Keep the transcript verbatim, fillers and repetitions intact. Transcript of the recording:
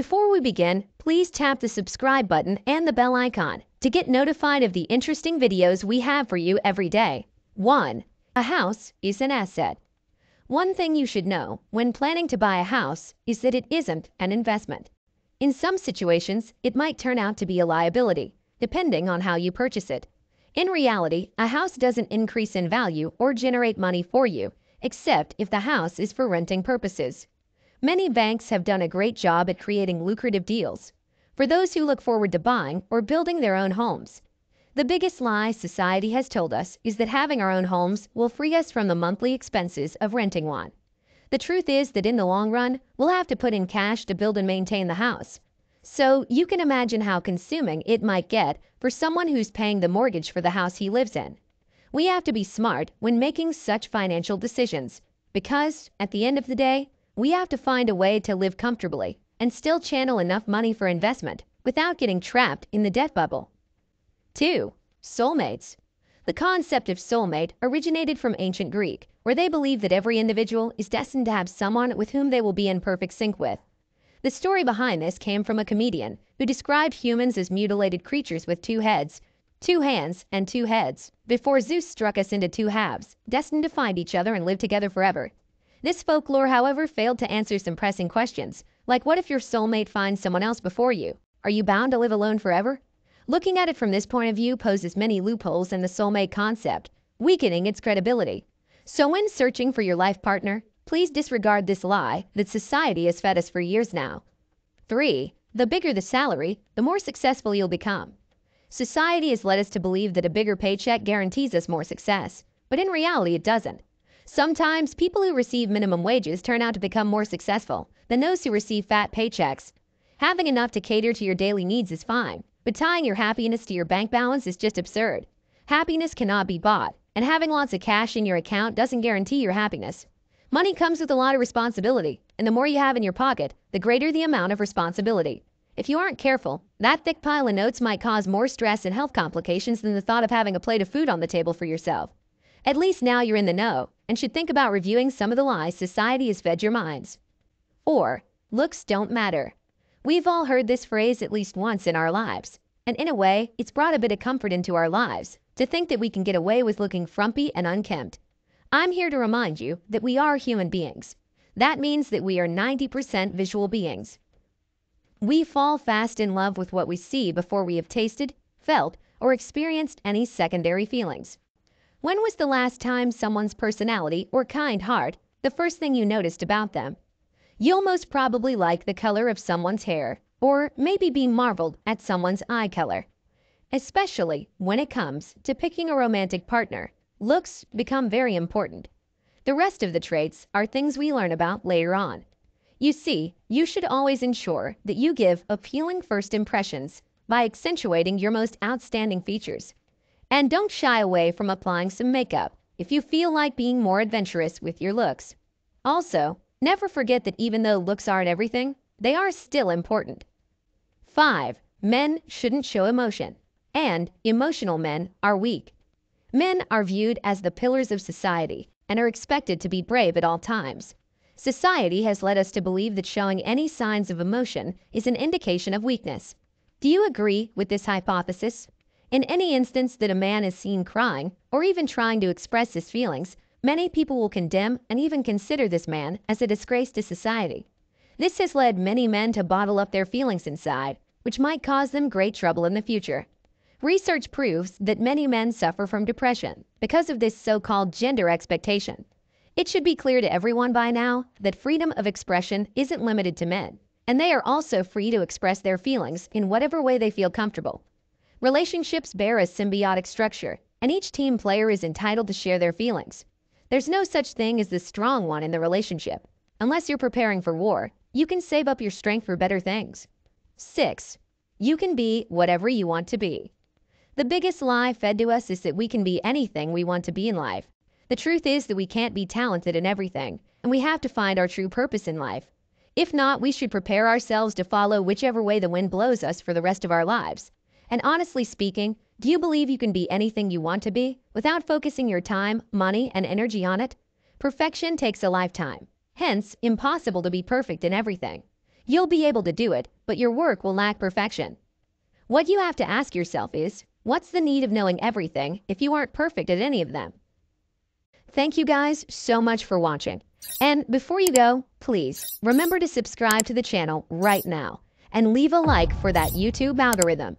Before we begin, please tap the subscribe button and the bell icon to get notified of the interesting videos we have for you every day. one. A house is an asset. One thing you should know when planning to buy a house is that it isn't an investment. In some situations, it might turn out to be a liability, depending on how you purchase it. In reality, a house doesn't increase in value or generate money for you, except if the house is for renting purposes. Many banks have done a great job at creating lucrative deals for those who look forward to buying or building their own homes. The biggest lie society has told us is that having our own homes will free us from the monthly expenses of renting one. The truth is that in the long run, we'll have to put in cash to build and maintain the house. So you can imagine how consuming it might get for someone who's paying the mortgage for the house he lives in. We have to be smart when making such financial decisions, because at the end of the day, we have to find a way to live comfortably and still channel enough money for investment without getting trapped in the debt bubble. two. Soulmates. The concept of soulmate originated from ancient Greek, where they believed that every individual is destined to have someone with whom they will be in perfect sync with. The story behind this came from a comedian who described humans as mutilated creatures with two heads, two hands, and two heads, before Zeus struck us into two halves, destined to find each other and live together forever. This folklore, however, failed to answer some pressing questions, like what if your soulmate finds someone else before you? Are you bound to live alone forever? Looking at it from this point of view poses many loopholes in the soulmate concept, weakening its credibility. So when searching for your life partner, please disregard this lie that society has fed us for years now. three. The bigger the salary, the more successful you'll become. Society has led us to believe that a bigger paycheck guarantees us more success, but in reality it doesn't. Sometimes people who receive minimum wages turn out to become more successful than those who receive fat paychecks. Having enough to cater to your daily needs is fine, but tying your happiness to your bank balance is just absurd. Happiness cannot be bought, and having lots of cash in your account doesn't guarantee your happiness. Money comes with a lot of responsibility, and the more you have in your pocket, the greater the amount of responsibility. If you aren't careful, that thick pile of notes might cause more stress and health complications than the thought of having a plate of food on the table for yourself. At least now you're in the know, and should think about reviewing some of the lies society has fed your minds. four. Looks don't matter. We've all heard this phrase at least once in our lives, and in a way, it's brought a bit of comfort into our lives to think that we can get away with looking frumpy and unkempt. I'm here to remind you that we are human beings. That means that we are ninety percent visual beings. We fall fast in love with what we see before we have tasted, felt, or experienced any secondary feelings. When was the last time someone's personality or kind heart the first thing you noticed about them? You'll most probably like the color of someone's hair, or maybe be marveled at someone's eye color. Especially when it comes to picking a romantic partner, looks become very important. The rest of the traits are things we learn about later on. You see, you should always ensure that you give appealing first impressions by accentuating your most outstanding features. And don't shy away from applying some makeup if you feel like being more adventurous with your looks. Also, never forget that even though looks aren't everything, they are still important. five. Men shouldn't show emotion, and emotional men are weak. Men are viewed as the pillars of society and are expected to be brave at all times. Society has led us to believe that showing any signs of emotion is an indication of weakness. Do you agree with this hypothesis? In any instance that a man is seen crying or even trying to express his feelings, many people will condemn and even consider this man as a disgrace to society. This has led many men to bottle up their feelings inside, which might cause them great trouble in the future. Research proves that many men suffer from depression because of this so-called gender expectation. It should be clear to everyone by now that freedom of expression isn't limited to men, and they are also free to express their feelings in whatever way they feel comfortable. Relationships bear a symbiotic structure, and each team player is entitled to share their feelings. There's no such thing as the strong one in the relationship. Unless you're preparing for war, you can save up your strength for better things. six. You can be whatever you want to be. The biggest lie fed to us is that we can be anything we want to be in life. The truth is that we can't be talented in everything, and we have to find our true purpose in life. If not, we should prepare ourselves to follow whichever way the wind blows us for the rest of our lives. And honestly speaking, do you believe you can be anything you want to be without focusing your time, money, and energy on it? Perfection takes a lifetime, hence impossible to be perfect in everything. You'll be able to do it, but your work will lack perfection. What you have to ask yourself is, what's the need of knowing everything if you aren't perfect at any of them? Thank you guys so much for watching. And before you go, please remember to subscribe to the channel right now and leave a like for that YouTube algorithm.